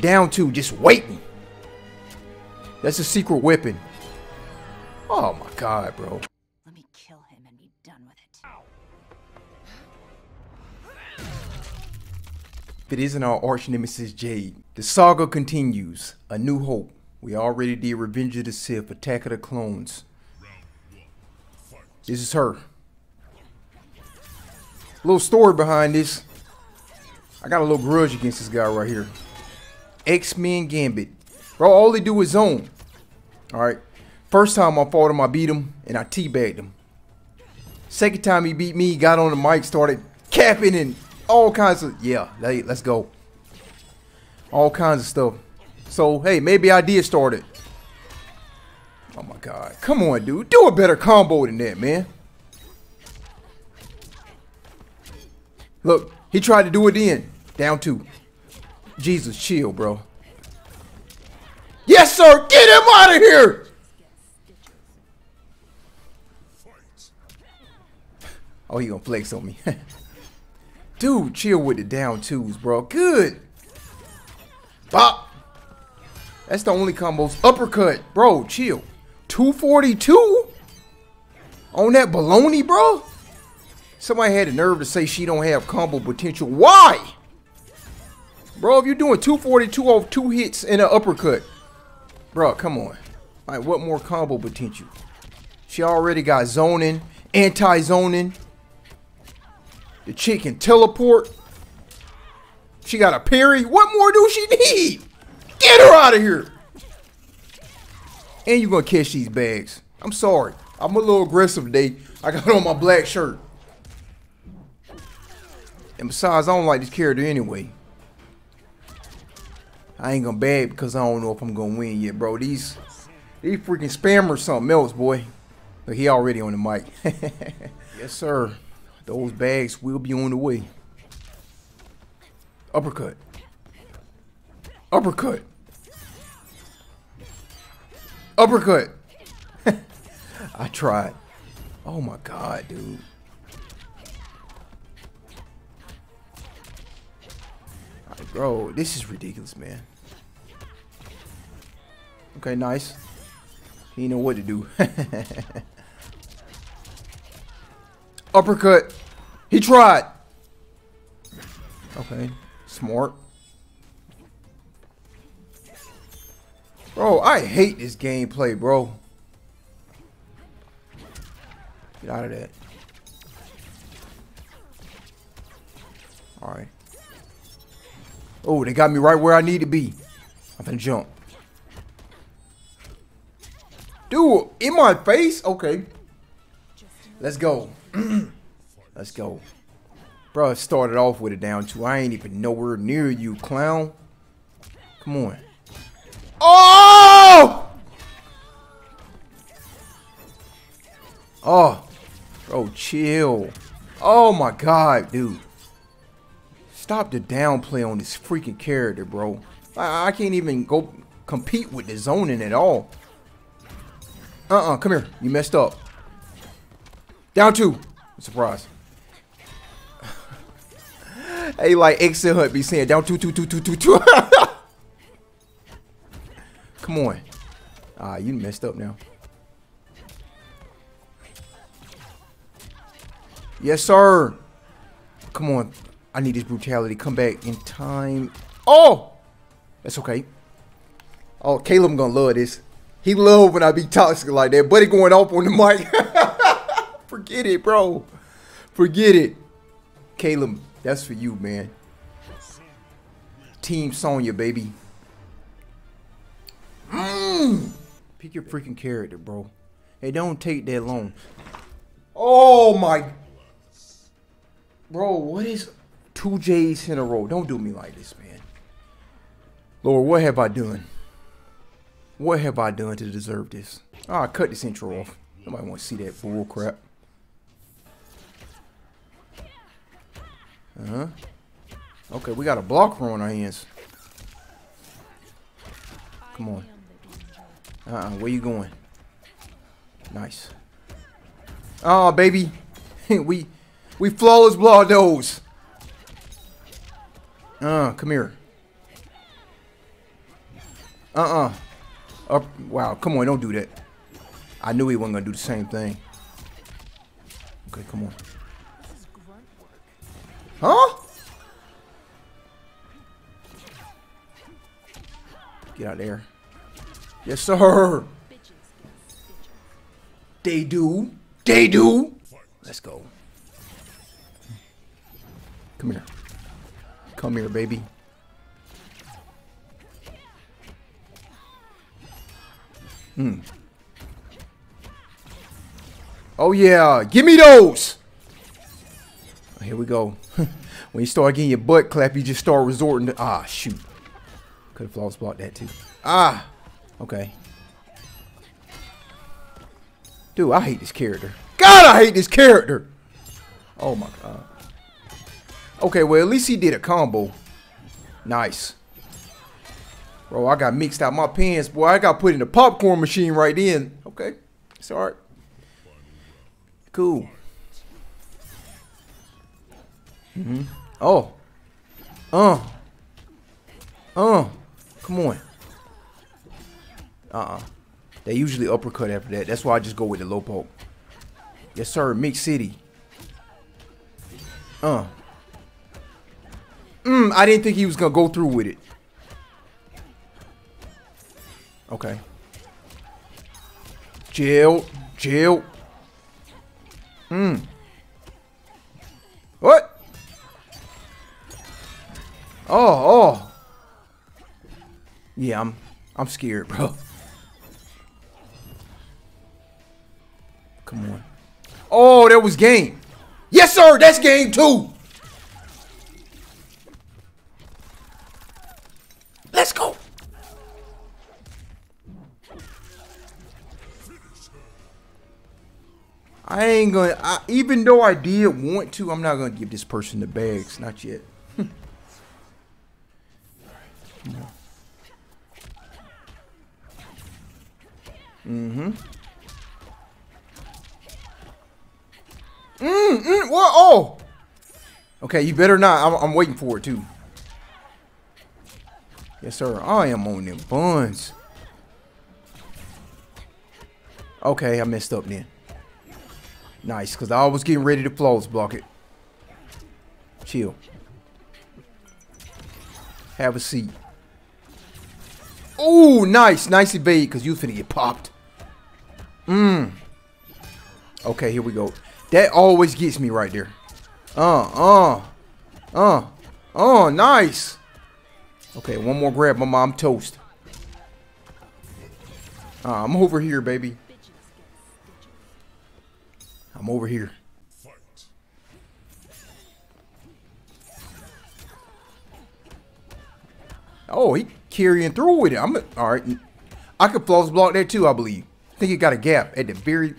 down two, just waiting. That's a secret weapon. Oh my god, bro. Let me kill him and be done with it. If it isn't our arch nemesis Jade, the saga continues. A New Hope. We already did Revenge of the Sith, Attack of the Clones. This is her. Little story behind this. I got a little grudge against this guy right here. X-Men Gambit. Bro, all they do is zone. Alright. First time I fought him, I beat him, and I teabagged him. Second time he beat me, got on the mic, started capping and all kinds of... Yeah, let's go. All kinds of stuff. So, hey, maybe I did start it. Oh my god. Come on, dude. Do a better combo than that, man. Look. He tried to do it then. Down two. Jesus, chill, bro. Yes, sir. Get him out of here. Oh, he gonna flex on me. Dude, chill with the down twos, bro. Good. Bop. That's the only combos. Uppercut. Bro, chill. 242? On that baloney, bro? Somebody had the nerve to say she don't have combo potential. Why? Bro, if you're doing 242 off two hits and an uppercut. Bro, come on. All right, what more combo potential? She already got zoning, anti-zoning. The chick can teleport. She got a parry. What more do she need? Get her out of here. And you're going to catch these bags. I'm sorry. I'm a little aggressive today. I got on my black shirt. And besides, I don't like this character anyway. I ain't gonna bag because I don't know if I'm gonna win yet, bro. These freaking spammers something else, boy. But he already on the mic. Yes, sir. Those bags will be on the way. Uppercut. Uppercut. Uppercut. I tried. Oh my god, dude. Bro, this is ridiculous, man. Okay, nice. He know what to do. Uppercut. He tried. Okay, smart. Bro, I hate this gameplay, bro. Get out of that. All right. Oh, they got me right where I need to be. I'm gonna jump. Dude, in my face? Okay. Let's go. Let's go. Bro, started off with a down two. I ain't even nowhere near you, clown. Come on. Oh! Oh. Bro, chill. Oh my god, dude. Stop the downplay on this freaking character, bro. I can't even go compete with the zoning at all. Come here. You messed up. Down two. Surprise. Hey, like Excel Hunt be saying, down two. Come on. Ah, you messed up now. Yes, sir. Come on. I need his brutality. Come back in time. Oh! That's okay. Oh, Caleb gonna love this. He love when I be toxic like that. Buddy going off on the mic. Forget it, bro. Forget it. Caleb, that's for you, man. Team Sonya, baby. Pick your freaking character, bro. It don't take that long. Oh, my. Bro, what is... 2 J's in a row. Don't do me like this, man. Lord, what have I done? What have I done to deserve this? Ah, cut this intro off. Nobody want to see that bull crap. Okay, we got a blocker on our hands. Come on. Where you going? Nice. Oh, baby. we flawless blowed those. Come here. Wow, come on, don't do that. I knew he wasn't gonna do the same thing. Okay, come on. Huh? Get out of there. Yes, sir. They do. They do. Let's go. Come here. Come here, baby. Hmm. Oh, yeah. Give me those. Here we go. When you start getting your butt clap, you just start resorting to... Ah, shoot. Could have flawless blocked that, too. Ah. Okay. Dude, I hate this character. God, I hate this character. Oh, my God. Okay, well, at least he did a combo. Nice. Bro, I got mixed out my pants. Boy, I got put in the popcorn machine right then. Okay. It's all right. Cool. Mm-hmm. Oh. Come on. They usually uppercut after that. That's why I just go with the low poke. Yes, sir. Mix City. I didn't think he was going to go through with it. Okay. Jail. What? Oh. Yeah, I'm scared, bro. Come on. Oh, that was game. Yes, sir. That's game two. Let's go. I ain't gonna, even though I did want to, I'm not gonna give this person the bags. Not yet. What? Oh! Okay, you better not. I'm waiting for it, too. Yes, sir. I am on them buns. Okay, I messed up then. Nice, because I was getting ready to flawless block it. Chill. Have a seat. Oh, nice. Nice evade, because you finna get popped. Okay, here we go. That always gets me right there. Nice. Okay, one more grab, my mom toast. I'm over here, baby. I'm over here. Oh, he carrying through with it. All right. I could flawless block there too, I believe. I think he got a gap at the very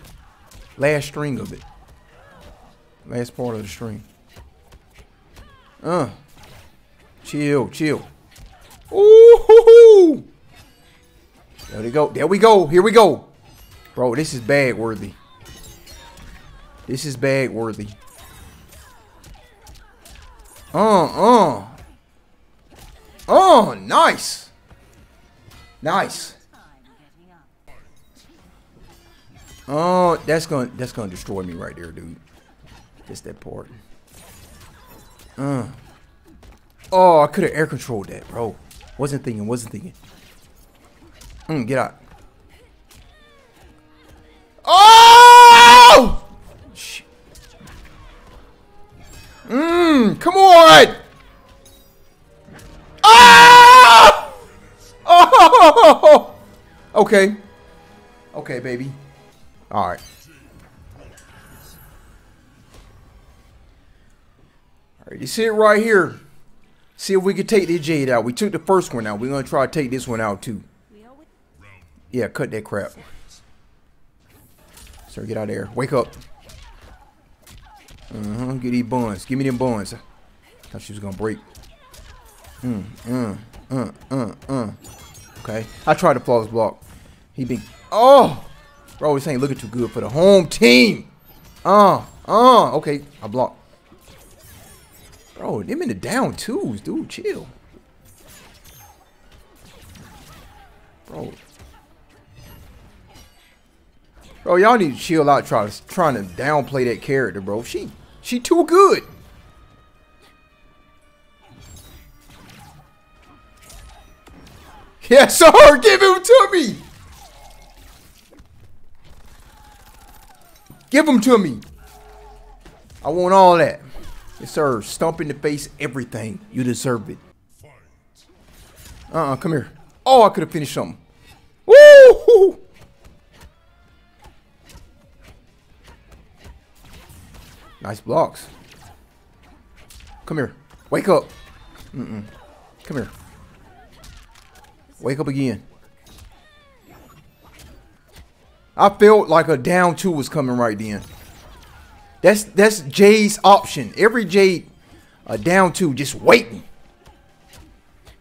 last string of it. Last part of the string. Chill. Ooh-hoo-hoo. There we go. Here we go. Bro, this is bag worthy. This is bag worthy. Nice. Oh, that's gonna destroy me right there, dude. Just that part. Oh, I could have air controlled that, bro. Wasn't thinking. Get out. Oh! Shit. Come on! Ah! Oh! Okay. Okay, baby. All right. You see it right here. See if we can take this Jade out. We took the first one out. We're going to try to take this one out, too. Yeah, cut that crap. Sir, get out of there. Wake up. Get these buns. Give me them buns. Thought she was going to break. Okay. I tried to flawless block. He been... Oh! Bro, this ain't looking too good for the home team. Okay. I blocked. Bro, them in the down twos, dude. Chill. Bro, y'all need to chill out trying to downplay that character, bro. She too good. Yes, sir! Give him to me! Give him to me! I want all that. Yes, sir. Stomp in the face, everything. You deserve it. Come here. Oh, I could have finished something. Woo! Nice blocks. Come here. Wake up. Mm-mm. Come here. Wake up again. I felt like a down two was coming right then. That's Jade's option. Every Jade, a down two, just waiting.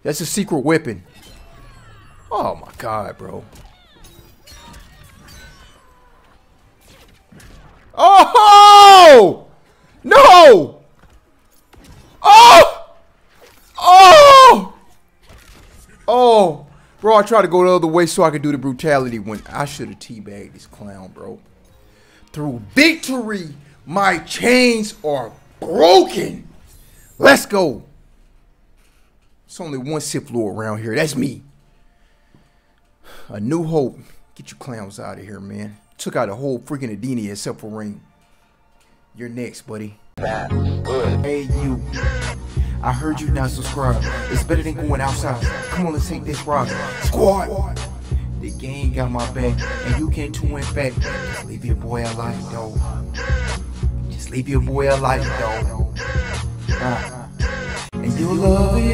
That's a secret weapon. Oh my God, bro. Oh! No! Oh! Oh! Oh! Bro, I tried to go the other way so I could do the brutality when I should have teabagged this clown, bro. Through victory, my chains are broken. Let's go. It's only one Sith Lord around here. That's me. A New Hope. Get you clowns out of here, man. Took out a whole freaking Edenia except for Ring. You're next, buddy. Hey, you. I heard you not subscribe. It's better than going outside. Come on, let's take this rock. Squad! The game got my back, and you can too, in fact. Just leave your boy alive, though. Just leave your boy alive, though. And you'll love it.